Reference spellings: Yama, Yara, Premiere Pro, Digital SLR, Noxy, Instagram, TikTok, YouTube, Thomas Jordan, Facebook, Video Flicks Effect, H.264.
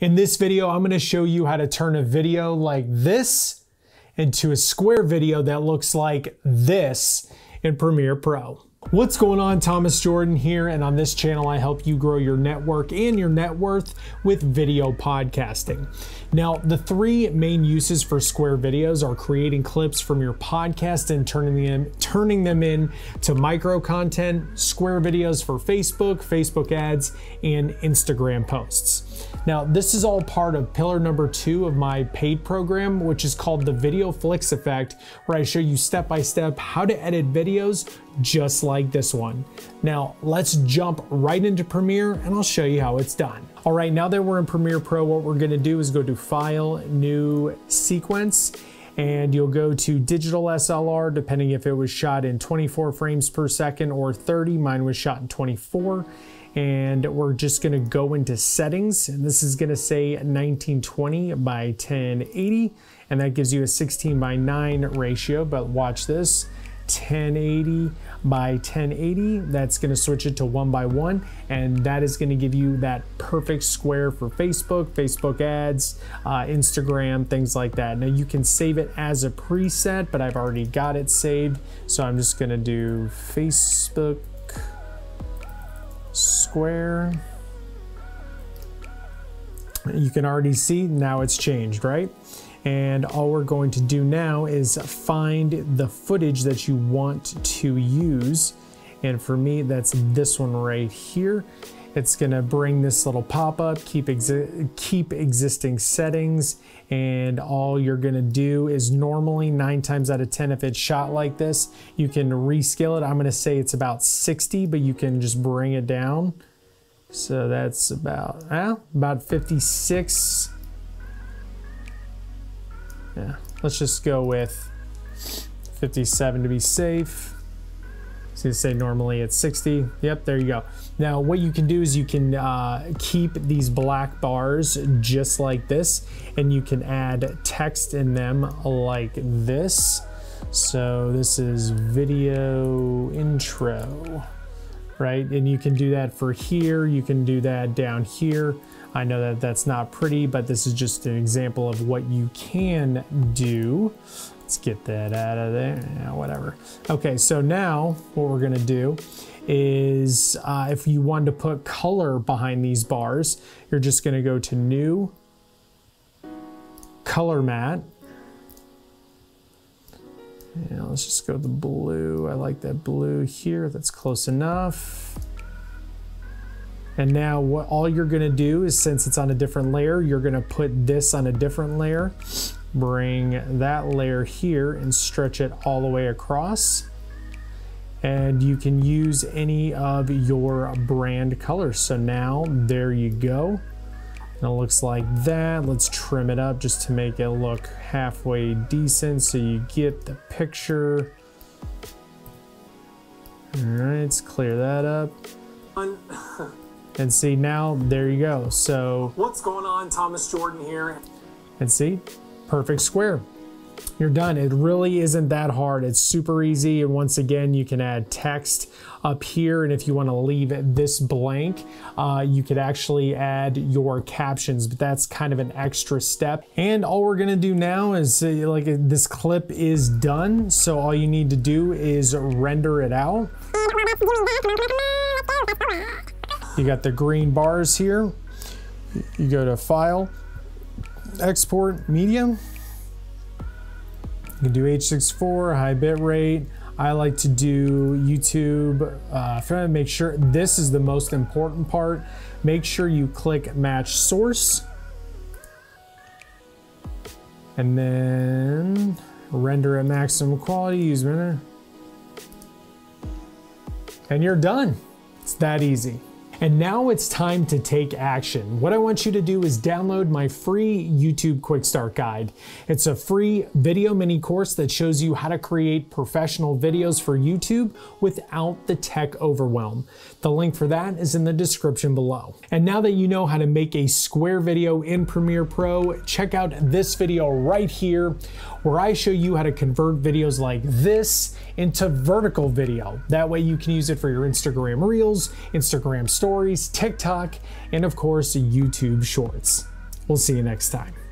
In this video, I'm going to show you how to turn a video like this into a square video that looks like this in Premiere Pro. What's going on? Thomas Jordan here, and on this channel I help you grow your network and your net worth with video podcasting. Now, the three main uses for square videos are creating clips from your podcast and turning them into micro content, square videos for Facebook, Facebook ads, and Instagram posts. Now, this is all part of pillar number 2 of my paid program, which is called the Video Flicks Effect, where I show you step by step how to edit videos just like this one. Now, let's jump right into Premiere and I'll show you how it's done. All right, now that we're in Premiere Pro, what we're gonna do is go to File, New, Sequence, and you'll go to Digital SLR, depending if it was shot in 24 frames per second or 30. Mine was shot in 24. And we're just gonna go into settings, and this is gonna say 1920 by 1080, and that gives you a 16:9 ratio, but watch this, 1080 by 1080, that's gonna switch it to 1:1, and that is gonna give you that perfect square for Facebook, Facebook ads, Instagram, things like that. Now you can save it as a preset, but I've already got it saved, so I'm just gonna do Facebook square. You can already see now it's changed, right? And all we're going to do now is find the footage that you want to use. And for me, that's this one right here. It's gonna bring this little pop-up, keep existing settings, and all you're gonna do is normally 9 times out of 10, if it's shot like this, you can rescale it. I'm gonna say it's about 60, but you can just bring it down. So that's about 56. Yeah, let's just go with 57 to be safe. So you say normally it's 60. Yep, there you go. Now what you can do is you can keep these black bars just like this, and you can add text in them like this. So this is video intro, right? And you can do that for here. You can do that down here. I know that that's not pretty, but this is just an example of what you can do. Let's get that out of there, yeah, whatever. Okay, so now what we're gonna do is if you wanted to put color behind these bars, you're just gonna go to New, Color Matte. Yeah, let's just go to the blue. I like that blue here, that's close enough. And now what all you're gonna do is, since it's on a different layer, you're gonna put this on a different layer. Bring that layer here and stretch it all the way across, and you can use any of your brand colors. So now there you go, and it looks like that. Let's trim it up just to make it look halfway decent so you get the picture. All right, let's clear that up. And see, now there you go. So what's going on? Thomas Jordan here, and see, perfect square. You're done. It really isn't that hard. It's super easy. And once again, you can add text up here. And if you want to leave this blank, you could actually add your captions, but that's kind of an extra step. And all we're going to do now is like this clip is done. So all you need to do is render it out. You got the green bars here. You go to File, Export Media. You can do H.264, high bitrate. I like to do YouTube. If you want to make sure, this is the most important part. Make sure you click Match Source. And then render at maximum quality, use render. And you're done. It's that easy. And now it's time to take action. What I want you to do is download my free YouTube Quick Start Guide. It's a free video mini course that shows you how to create professional videos for YouTube without the tech overwhelm. The link for that is in the description below. And now that you know how to make a square video in Premiere Pro, check out this video right here, where I show you how to convert videos like this into vertical video. That way you can use it for your Instagram Reels, Instagram Stories, TikTok, and of course, YouTube Shorts. We'll see you next time.